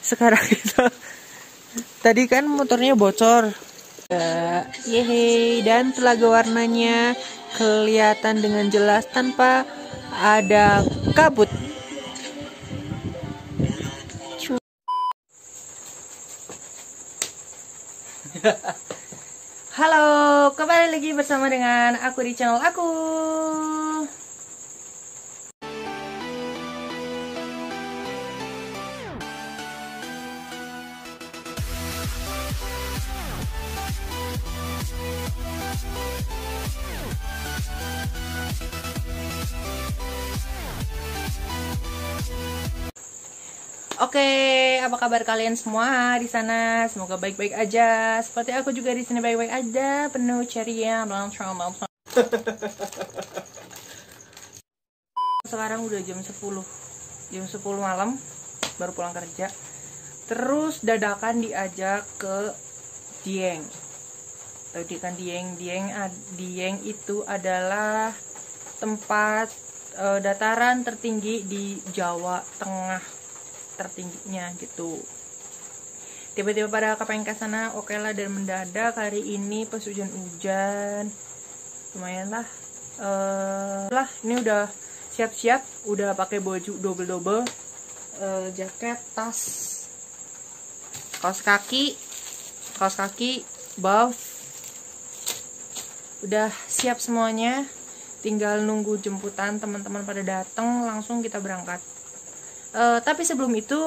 sekarang itu. Tadi kan motornya bocor. Yeay, dan telaga warnanya kelihatan dengan jelas tanpa ada kabut. Halo, kembali lagi bersama dengan aku di channel aku. Oke, apa kabar kalian semua di sana? Semoga baik-baik aja. Seperti aku juga di sini baik-baik aja, penuh ceria, meloncat. Sekarang udah jam 10. Jam 10 malam baru pulang kerja. Terus dadakan diajak ke Dieng. Tadi kan Dieng itu adalah tempat dataran tertinggi di Jawa Tengah. Tertingginya gitu. Tiba-tiba pada kepeng ke sana, oke lah, dan mendadak hari ini pas hujan-hujan lumayan lah. Ini udah siap-siap, udah pakai baju double-double, jaket, tas, kaos kaki, buff, udah siap semuanya. Tinggal nunggu jemputan teman-teman pada datang, langsung kita berangkat. Tapi sebelum itu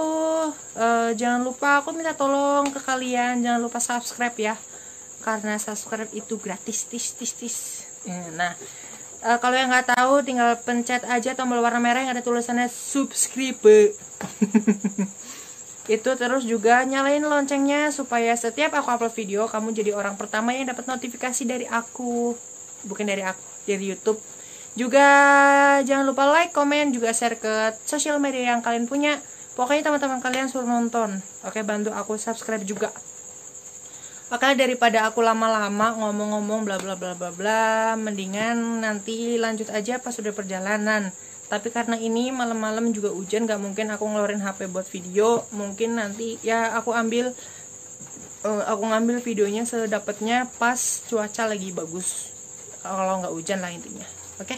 jangan lupa, aku minta tolong ke kalian, jangan lupa subscribe ya, karena subscribe itu gratis tis. Nah, kalau yang nggak tahu tinggal pencet aja tombol warna merah yang ada tulisannya subscribe. Itu terus juga nyalain loncengnya supaya setiap aku upload video kamu jadi orang pertama yang dapat notifikasi dari aku, bukan dari aku, dari YouTube. Juga jangan lupa like, komen, juga share ke sosial media yang kalian punya. Pokoknya teman-teman kalian suruh nonton. Oke, bantu aku subscribe juga. Makanya daripada aku lama-lama ngomong-ngomong bla bla bla bla bla, mendingan nanti lanjut aja pas udah perjalanan. Tapi karena ini malam-malam juga hujan, gak mungkin aku ngeluarin HP buat video. Mungkin nanti ya aku ngambil videonya sedapatnya pas cuaca lagi bagus. Kalau nggak hujan lah intinya. Oke.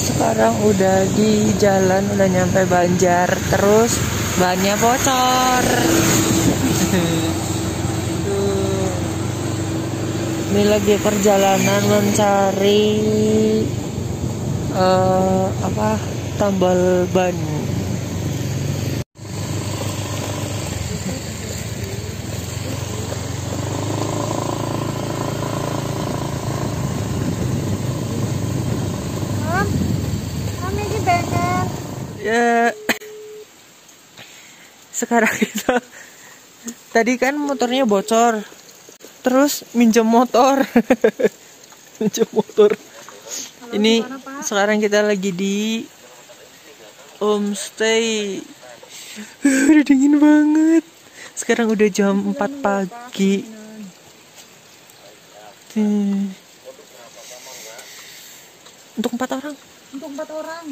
Sekarang udah di jalan, udah nyampe Banjar, terus bannya bocor. Ini lagi perjalanan mencari tambal ban. Sekarang itu tadi kan motornya bocor, terus minjem motor. Halo, ini dimana, sekarang kita lagi di homestay. Udah dingin banget. Sekarang udah jam 4 pagi. Untuk 4 orang.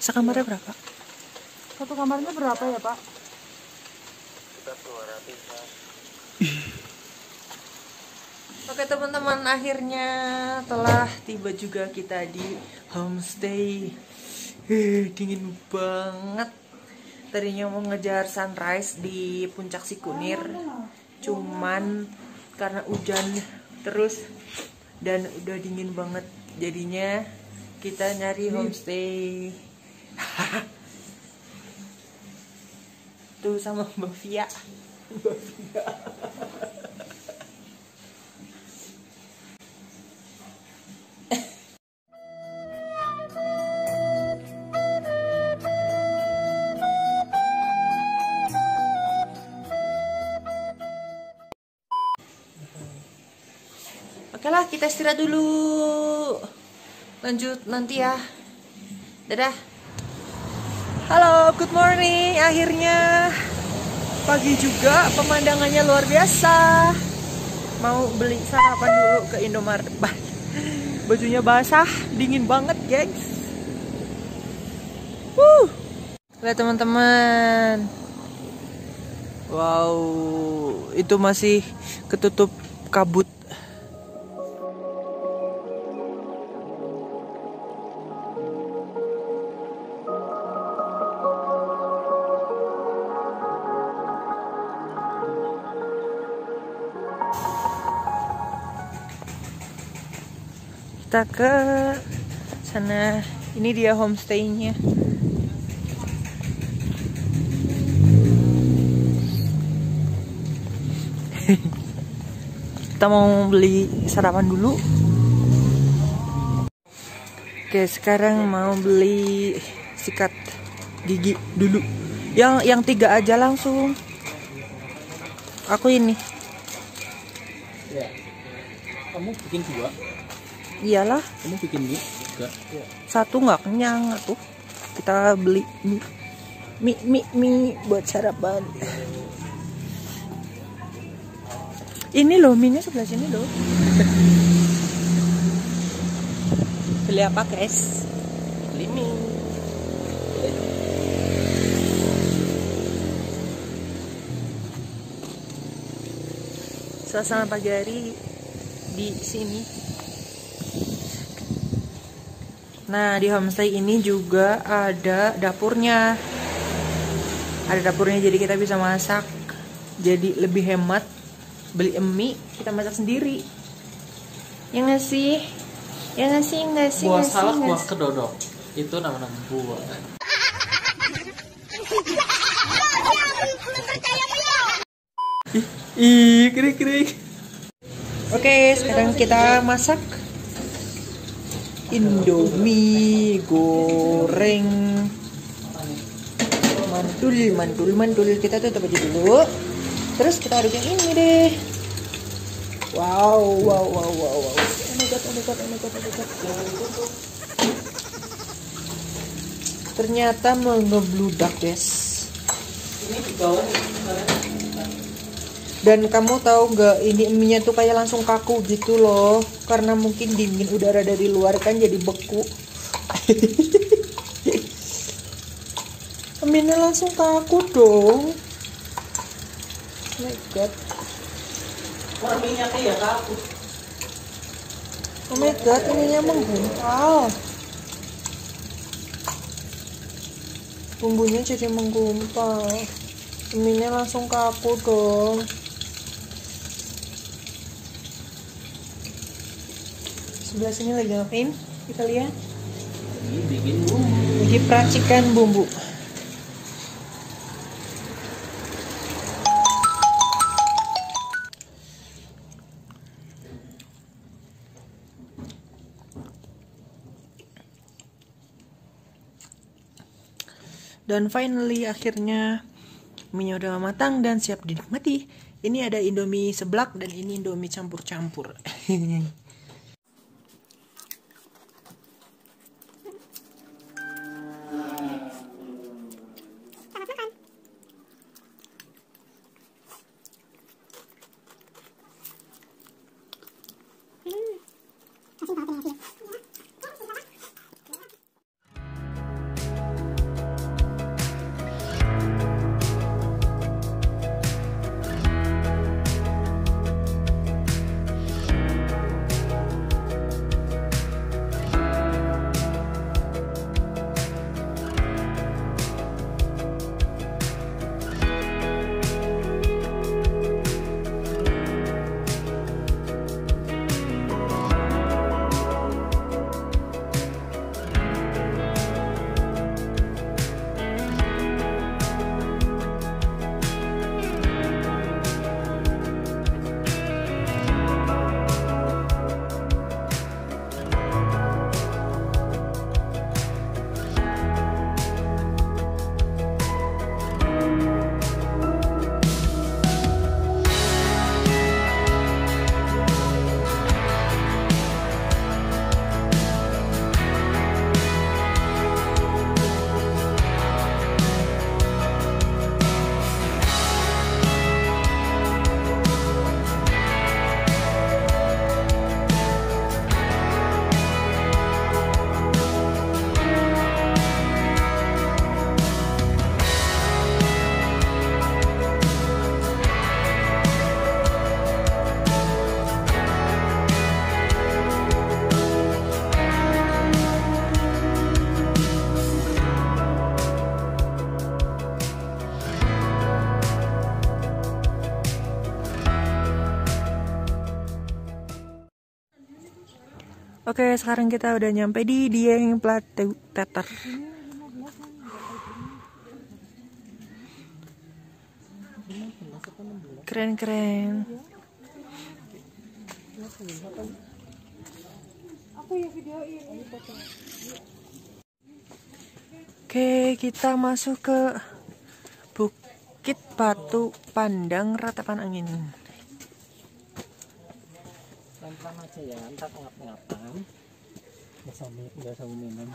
Sekamarnya berapa? Satu kamarnya berapa ya, Pak? Sekitar 200-an. Oke, teman-teman, akhirnya telah tiba juga kita di homestay. Dingin banget. Tadinya mau ngejar sunrise di Puncak Sikunir, cuman karena hujan terus dan udah dingin banget, jadinya kita nyari homestay. Tuh sama Mbak Fia. Oke lah, kita istirahat dulu. Lanjut nanti ya. Dadah. Halo, good morning. Akhirnya pagi juga, pemandangannya luar biasa. Mau beli sarapan dulu ke Indomaret. Bajunya basah, dingin banget, gengs. Lihat teman-teman. Wow, itu masih ketutup kabut. Kita ke sana. Ini dia homestay-nya. Kita mau beli sarapan dulu. Oke, sekarang mau beli sikat gigi dulu. Yang tiga aja langsung. Aku ini. Ya. Kamu bikin dua? Iyalah. Kamu bikin mie? Enggak. Satu nggak kenyang tuh. Kita beli mie. Mie buat sarapan. Ini loh, mie-nya sebelah sini loh. Beli apa, guys? Beli mie. Suasana pagi hari di sini. Nah, di homestay ini juga ada dapurnya. Ada dapurnya, jadi kita bisa masak. Jadi lebih hemat. Beli mie, kita masak sendiri. Ya nggak sih? Ya nggak sih? Buah salak, buah kedodok. Itu nama-nama buah. Ih, krik-krik. Oke, sekarang kita masak Indomie goreng mantul. Kita tutup aja dulu, terus kita aduk yang ini deh. Wow. Oh my god. Ternyata mengebludak, guys. Dan kamu tahu nggak, ini mie-nya tuh kayak langsung kaku gitu loh, karena mungkin dingin udara dari luar kan jadi beku. Mie-nya langsung kaku dong. Oh my god. Warnanya kayak kaku. Oh my god, ininya menggumpal. Bumbunya jadi menggumpal. Mie-nya langsung kaku dong. Sebelah sini lagi ngapain? Kita lihat. Bikin bumbu. Lagi peracikan bumbu. Dan finally akhirnya mie-nya udah matang dan siap dinikmati. Ini ada Indomie seblak dan ini Indomie campur-campur. Oke, sekarang kita udah nyampe di Dieng Plateau. Keren-keren. Oke, kita masuk ke Bukit Batu Pandang, Ratapan Angin. Pelan-pelan aja ya, ntar ngap-ngapan. Biasa minum.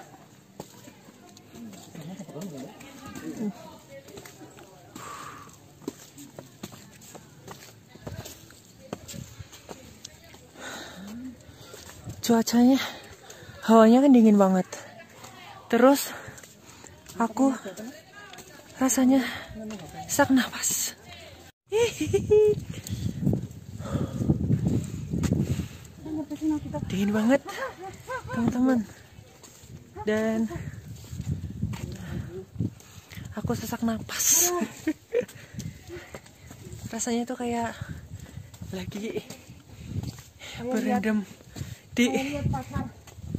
Cuacanya, hawanya kan dingin banget. Terus aku rasanya sesak nafas. Dingin banget, teman-teman. Dan aku sesak nafas. Rasanya tuh kayak lagi berendam di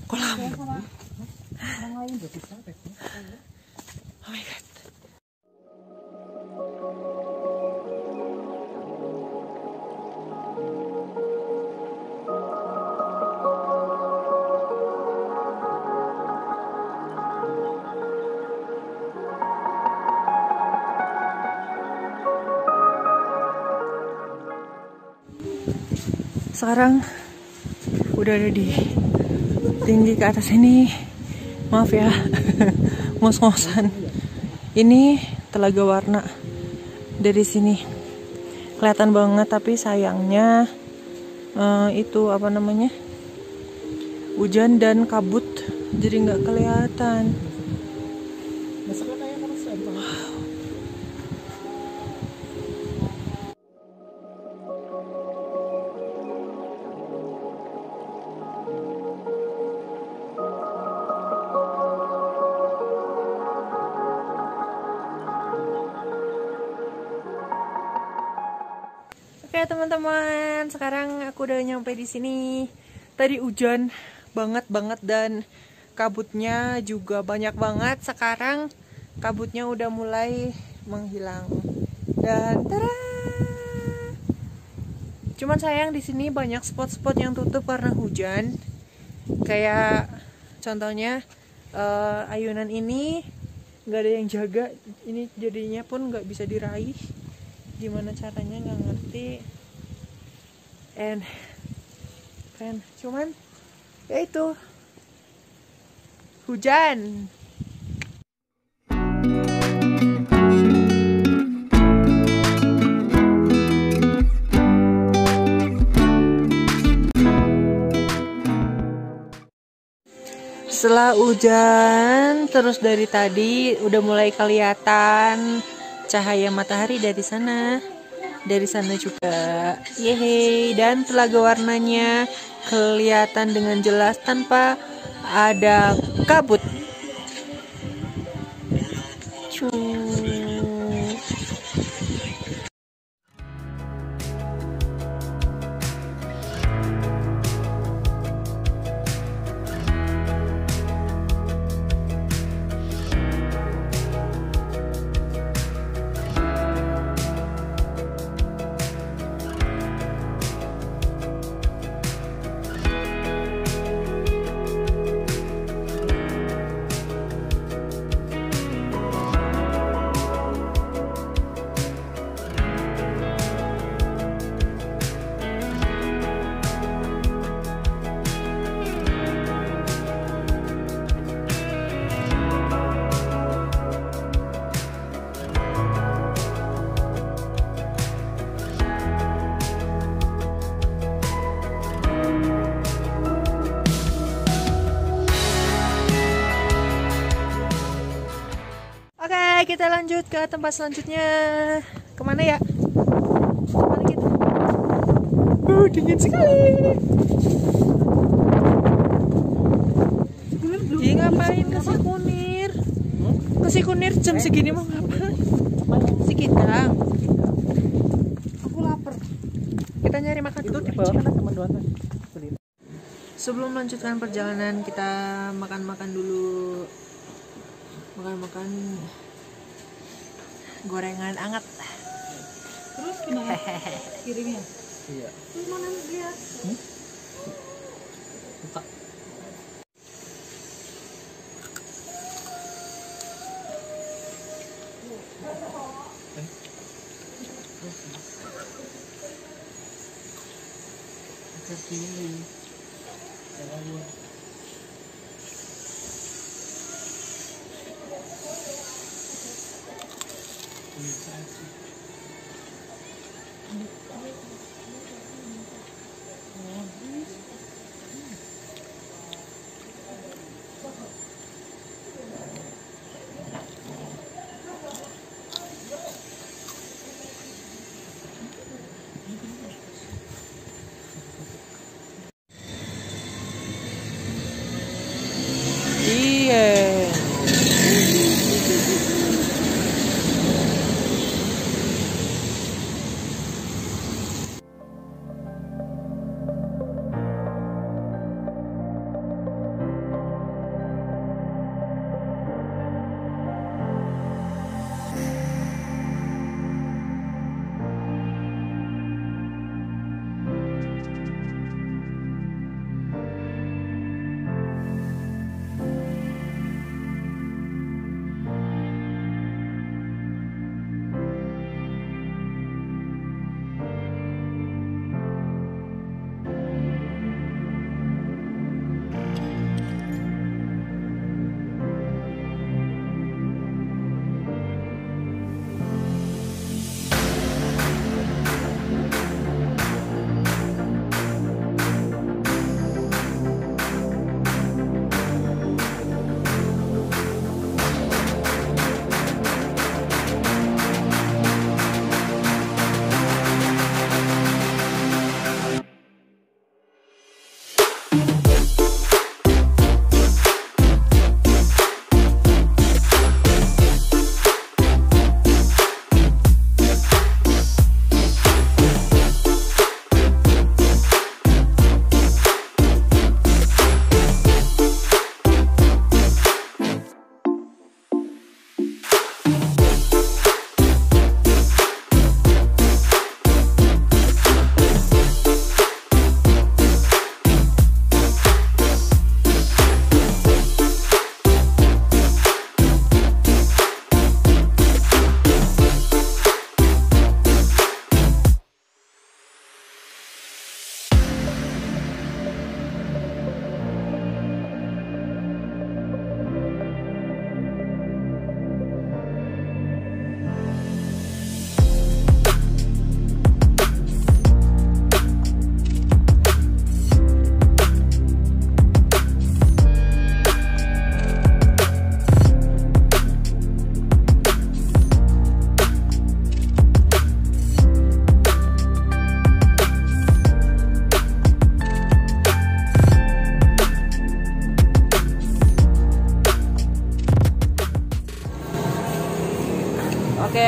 kolam. Oh my god. Sekarang udah ada di tinggi ke atas ini, maaf ya, ngos-ngosan. Ini Telaga Warna dari sini kelihatan banget, tapi sayangnya itu apa namanya, hujan dan kabut jadi nggak kelihatan. Oke teman-teman, sekarang aku udah nyampe di sini. Tadi hujan banget dan kabutnya juga banyak banget. Sekarang kabutnya udah mulai menghilang. Dan tada! Cuman sayang di sini banyak spot-spot yang tutup karena hujan. Kayak contohnya ayunan ini nggak ada yang jaga. Ini jadinya pun nggak bisa diraih. Gimana caranya nggak ngerti, and keren, cuman ya itu hujan. Setelah hujan terus dari tadi udah mulai kelihatan cahaya matahari dari sana juga, yeay. Dan Telaga Warnanya kelihatan dengan jelas tanpa ada kabut. Kita lanjut ke tempat selanjutnya. Kemana ya? Kemana kita? Dingin sekali. Dia ngapain ke Sikunir? Ke Sikunir jam segini mau ngapain? Sekitar. Aku lapar. Kita nyari makan itu di bawah kan ada teman doang. Sebelum melanjutkan perjalanan, kita makan-makan dulu. Makan-makan gorengan hangat. Terus gimana? Kirimnya? Iya. Terus mana dia? Buka. Terus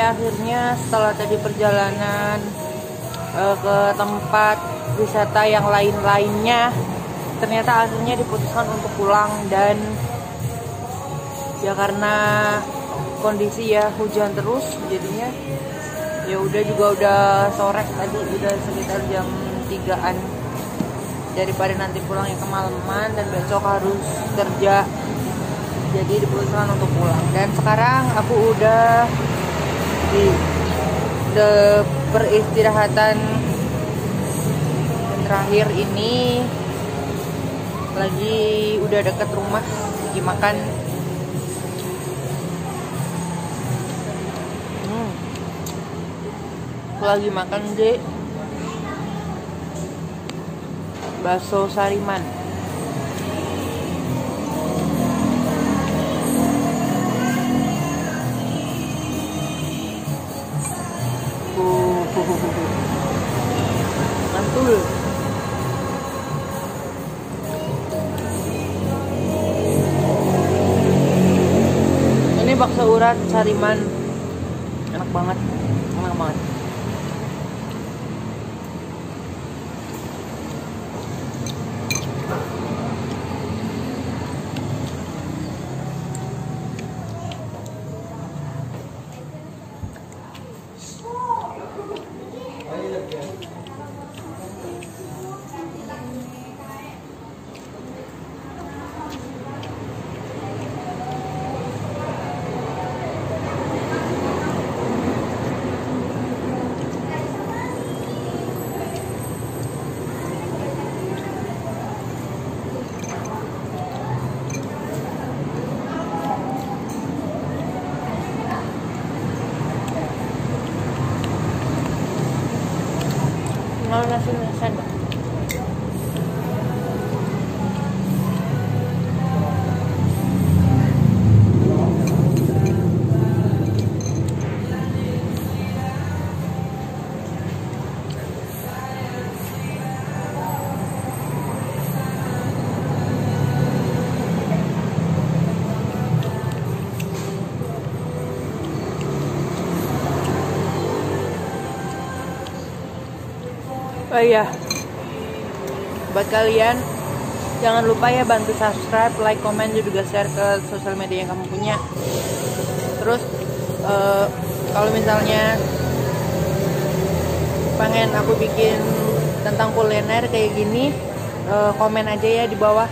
akhirnya setelah tadi perjalanan ke tempat wisata yang lain-lainnya, ternyata akhirnya diputuskan untuk pulang. Dan ya karena kondisi ya hujan terus, jadinya ya udah juga udah sore tadi, udah sekitar jam 3-an. Daripada nanti pulangnya kemalaman dan besok harus kerja, jadi diputuskan untuk pulang. Dan sekarang aku udah di peristirahatan terakhir ini, lagi udah deket rumah, lagi makan. Lagi makan deh bakso Sariman. Mantul. Ini bakso urat Sariman, enak banget, enak banget. mau nasi sendok. Oh iya, buat kalian jangan lupa ya bantu subscribe, like, komen, juga share ke sosial media yang kamu punya. Terus kalau misalnya pengen aku bikin tentang kuliner kayak gini, komen aja ya di bawah.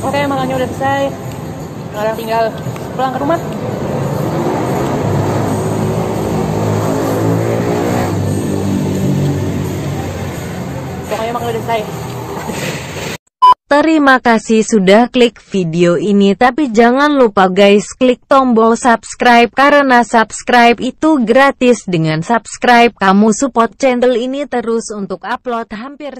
Oke, makannya udah selesai. Sekarang tinggal pulang ke rumah. Pokoknya makan udah selesai. Terima kasih sudah klik video ini, tapi jangan lupa guys klik tombol subscribe karena subscribe itu gratis. Dengan subscribe kamu support channel ini terus untuk upload hampir